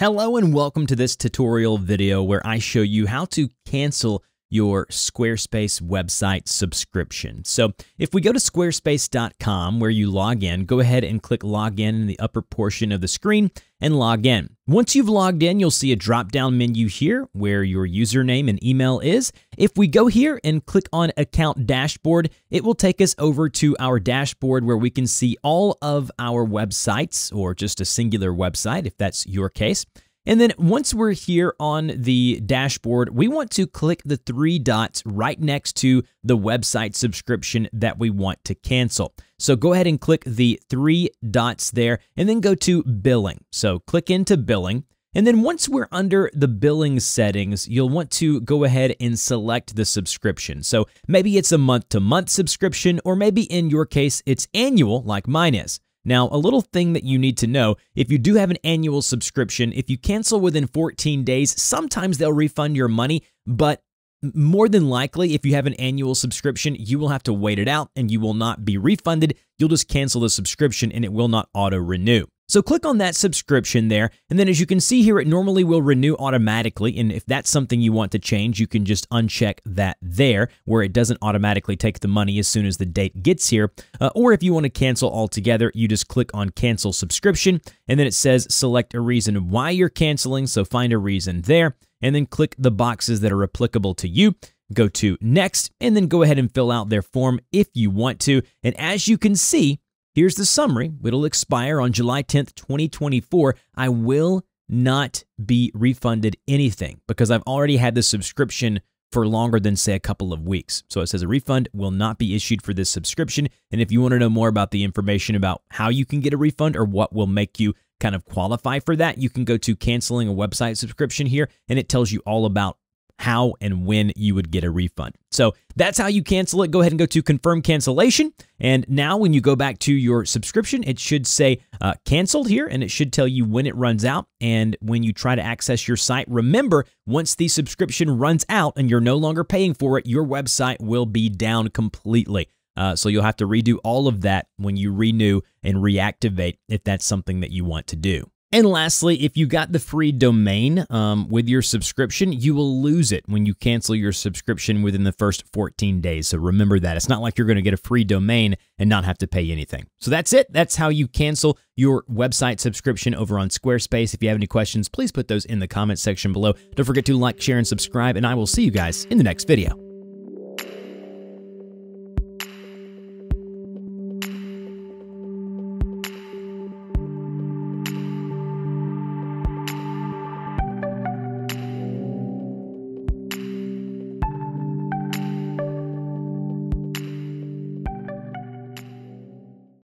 Hello and welcome to this tutorial video where I show you how to cancel your Squarespace website subscription. So if we go to squarespace.com where you log in, go ahead and click log in the upper portion of the screen and log in. Once you've logged in, you'll see a drop-down menu here where your username and email is. If we go here and click on Account Dashboard, it will take us over to our dashboard where we can see all of our websites or just a singular website if that's your case. And then once we're here on the dashboard, we want to click the three dots right next to the website subscription that we want to cancel. So go ahead and click the three dots there and then go to billing. So click into billing. And then once we're under the billing settings, you'll want to go ahead and select the subscription. So maybe it's a month-to-month subscription, or maybe in your case, it's annual like mine is. Now, a little thing that you need to know, if you do have an annual subscription, if you cancel within 14 days, sometimes they'll refund your money, but more than likely, if you have an annual subscription, you will have to wait it out and you will not be refunded. You'll just cancel the subscription and it will not auto-renew. So click on that subscription there, and then as you can see here, it normally will renew automatically, and if that's something you want to change, you can just uncheck that there, where it doesn't automatically take the money as soon as the date gets here, or if you want to cancel altogether, you just click on Cancel Subscription, and then it says select a reason why you're canceling, so find a reason there, and then click the boxes that are applicable to you. Go to Next, and then go ahead and fill out their form if you want to, and as you can see, here's the summary. It'll expire on July 10th, 2024. I will not be refunded anything because I've already had this subscription for longer than, say, a couple of weeks. So it says a refund will not be issued for this subscription. And if you want to know more about the information about how you can get a refund or what will make you kind of qualify for that, you can go to canceling a website subscription here, and it tells you all about how and when you would get a refund. So that's how you cancel it. Go ahead and go to confirm cancellation. And now when you go back to your subscription, it should say canceled here, and it should tell you when it runs out. And when you try to access your site, remember, once the subscription runs out and you're no longer paying for it, your website will be down completely. So you'll have to redo all of that when you renew and reactivate if that's something that you want to do. And lastly, if you got the free domain with your subscription, you will lose it when you cancel your subscription within the first 14 days. So remember that. It's not like you're going to get a free domain and not have to pay anything. So that's it. That's how you cancel your website subscription over on Squarespace. If you have any questions, please put those in the comments section below. Don't forget to like, share, and subscribe, and I will see you guys in the next video.